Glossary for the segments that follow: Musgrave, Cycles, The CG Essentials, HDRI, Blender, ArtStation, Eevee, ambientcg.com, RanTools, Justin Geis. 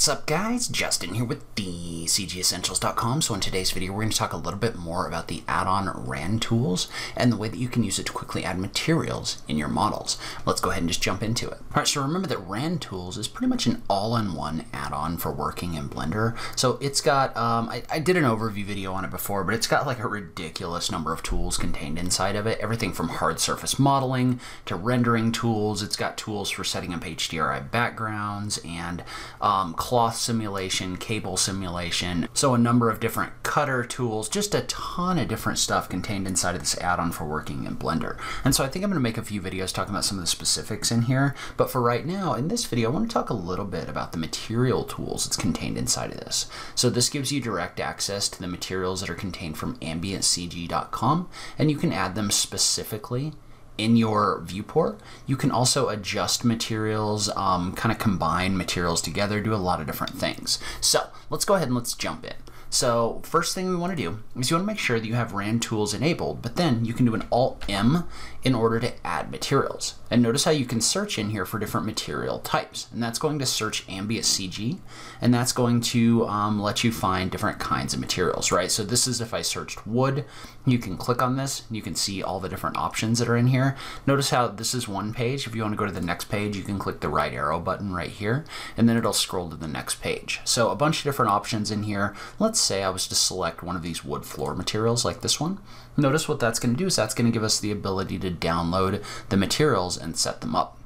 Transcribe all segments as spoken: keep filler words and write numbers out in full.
What's up, guys? Justin here with the C G essentials dot com. So in today's video, we're going to talk a little bit more about the add-on RanTools and the way that you can use it to quickly add materials in your models. Let's go ahead and just jump into it. All right, so remember that RanTools is pretty much an all-in-one add-on for working in Blender. So it's got, um, I, I did an overview video on it before, but it's got like a ridiculous number of tools contained inside of it. Everything from hard surface modeling to rendering tools. It's got tools for setting up H D R I backgrounds and um, cloth simulation, cable simulation, so a number of different cutter tools, just a ton of different stuff contained inside of this add-on for working in Blender. And so I think I'm gonna make a few videos talking about some of the specifics in here, but for right now, in this video, I wanna talk a little bit about the material tools that's contained inside of this. So this gives you direct access to the materials that are contained from ambient c g dot com, and you can add them specifically in your viewport. You can also adjust materials, um, kind of combine materials together, do a lot of different things. So let's go ahead and let's jump in. So first thing we want to do is you want to make sure that you have RanTools enabled, but then you can do an Alt M in order to add materials. And notice how you can search in here for different material types. And that's going to search ambient C G, and that's going to um, let you find different kinds of materials, right? So this is if I searched wood, you can click on this, and you can see all the different options that are in here. Notice how this is one page. If you want to go to the next page, you can click the right arrow button right here, and then it'll scroll to the next page. So a bunch of different options in here. Let's say I was to select one of these wood floor materials like this one. Notice what that's going to do is that's going to give us the ability to download the materials and set them up.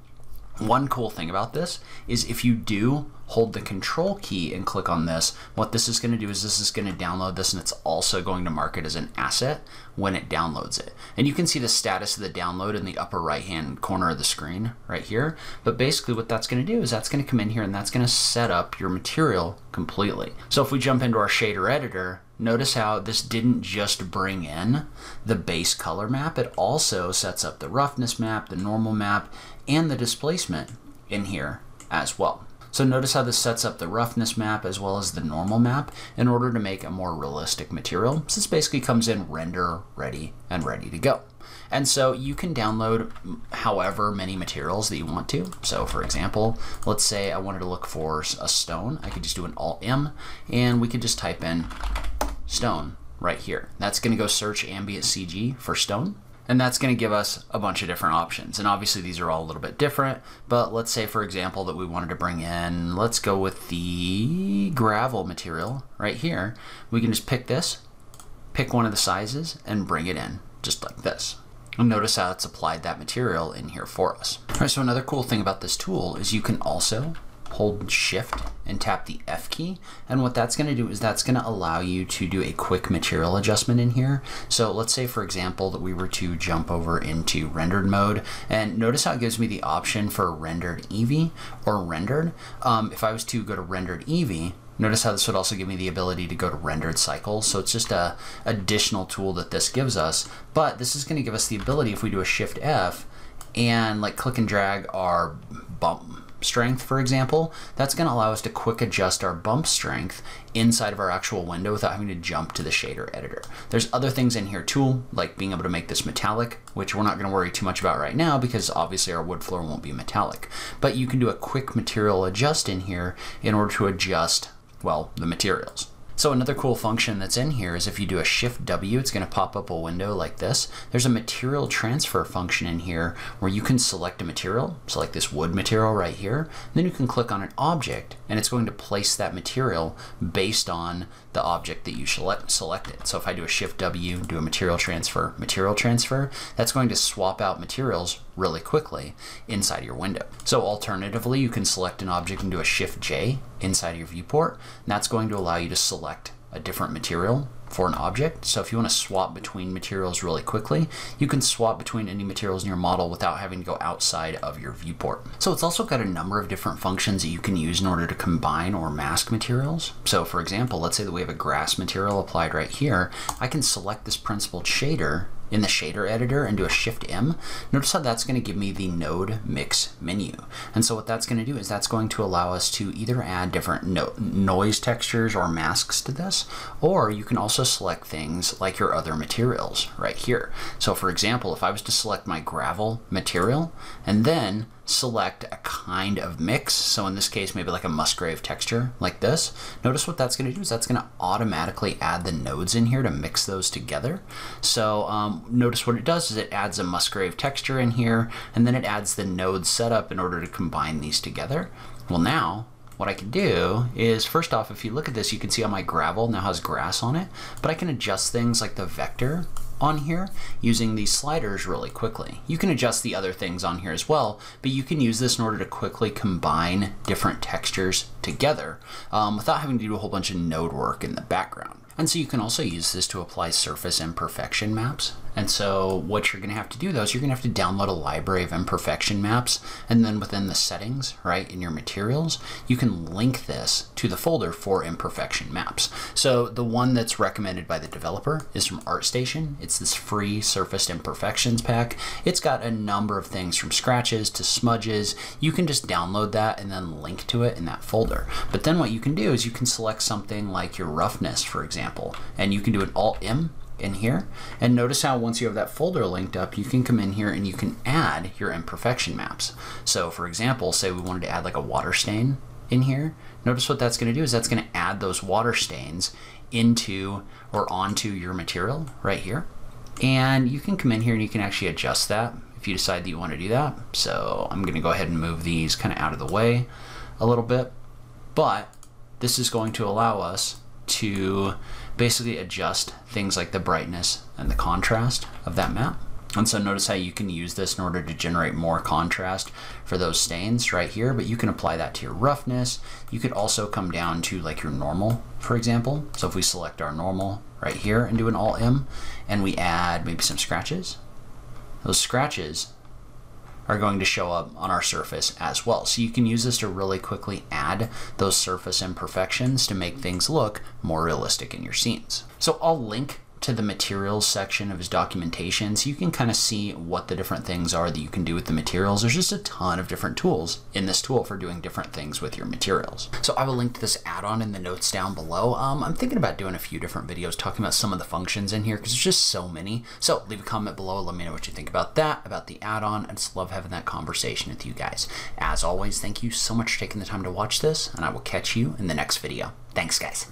One cool thing about this is if you do hold the control key and click on this, what this is going to do is this is going to download this, and it's also going to mark it as an asset when it downloads it. And you can see the status of the download in the upper right hand corner of the screen right here. But basically what that's going to do is that's going to come in here and that's going to set up your material completely. So if we jump into our shader editor, notice how this didn't just bring in the base color map, it also sets up the roughness map, the normal map, and the displacement in here as well. So notice how this sets up the roughness map as well as the normal map in order to make a more realistic material. So this basically comes in render ready and ready to go. And so you can download however many materials that you want to. So for example, let's say I wanted to look for a stone. I could just do an Alt M and we could just type in stone right here. That's going to go search ambient C G for stone. And that's going to give us a bunch of different options. And obviously these are all a little bit different, but let's say for example that we wanted to bring in, let's go with the gravel material right here. We can just pick this, pick one of the sizes and bring it in just like this. And notice how it's applied that material in here for us. All right, so another cool thing about this tool is you can also hold shift and tap the F key. And what that's going to do is that's going to allow you to do a quick material adjustment in here. So let's say for example that we were to jump over into rendered mode, and notice how it gives me the option for rendered Eevee or rendered. Um, if I was to go to rendered Eevee, notice how this would also give me the ability to go to rendered cycles. So it's just a additional tool that this gives us, but this is going to give us the ability if we do a shift F and like click and drag our bump strength, for example, that's going to allow us to quick adjust our bump strength inside of our actual window without having to jump to the shader editor. There's other things in here too, like being able to make this metallic, which we're not going to worry too much about right now because obviously our wood floor won't be metallic, but you can do a quick material adjust in here in order to adjust, well, the materials. So another cool function that's in here is if you do a shift W, it's going to pop up a window like this. There's a material transfer function in here where you can select a material, so like this wood material right here, and then you can click on an object and it's going to place that material based on the object that you select, selected. So if I do a shift W, do a material transfer, material transfer, that's going to swap out materials really quickly inside your window. So alternatively, you can select an object and do a shift J inside your viewport, and that's going to allow you to select a different material for an object. So if you want to swap between materials really quickly, you can swap between any materials in your model without having to go outside of your viewport. So it's also got a number of different functions that you can use in order to combine or mask materials. So for example, let's say that we have a grass material applied right here. I can select this principled shader in the shader editor and do a shift M. Notice how that's going to give me the node mix menu. And so what that's going to do is that's going to allow us to either add different no noise textures or masks to this, or you can also select things like your other materials right here. So for example, if I was to select my gravel material and then select a kind of mix. So in this case, maybe like a Musgrave texture like this. Notice what that's going to do is that's going to automatically add the nodes in here to mix those together. So um, notice what it does is it adds a Musgrave texture in here, and then it adds the node setup in order to combine these together. Well, now what I can do is, first off, if you look at this, you can see how my gravel now has grass on it, but I can adjust things like the vector on here using these sliders really quickly. You can adjust the other things on here as well, but you can use this in order to quickly combine different textures together um, without having to do a whole bunch of node work in the background. And so you can also use this to apply surface imperfection maps. And so what you're going to have to do though is you're going to have to download a library of imperfection maps, and then within the settings, right, in your materials, you can link this to the folder for imperfection maps. So the one that's recommended by the developer is from ArtStation. It's this free surface imperfections pack. It's got a number of things from scratches to smudges. You can just download that and then link to it in that folder. But then what you can do is you can select something like your roughness, for example, and you can do an Alt M in here, and notice how once you have that folder linked up, you can come in here and you can add your imperfection maps. So for example, say we wanted to add like a water stain in here. Notice what that's going to do is that's going to add those water stains into or onto your material right here. And you can come in here and you can actually adjust that if you decide that you want to do that. So I'm going to go ahead and move these kind of out of the way a little bit, but this is going to allow us to basically adjust things like the brightness and the contrast of that map. And so notice how you can use this in order to generate more contrast for those stains right here, but you can apply that to your roughness. You could also come down to like your normal, for example. So if we select our normal right here and do an Alt M, and we add maybe some scratches, those scratches are going to show up on our surface as well. So you can use this to really quickly add those surface imperfections to make things look more realistic in your scenes. So I'll link to the materials section of his documentation so you can kind of see what the different things are that you can do with the materials. There's just a ton of different tools in this tool for doing different things with your materials. So I will link to this add-on in the notes down below. Um, I'm thinking about doing a few different videos talking about some of the functions in here because there's just so many. So leave a comment below, let me know what you think about that, about the add-on. I just love having that conversation with you guys. As always, thank you so much for taking the time to watch this, and I will catch you in the next video. Thanks, guys.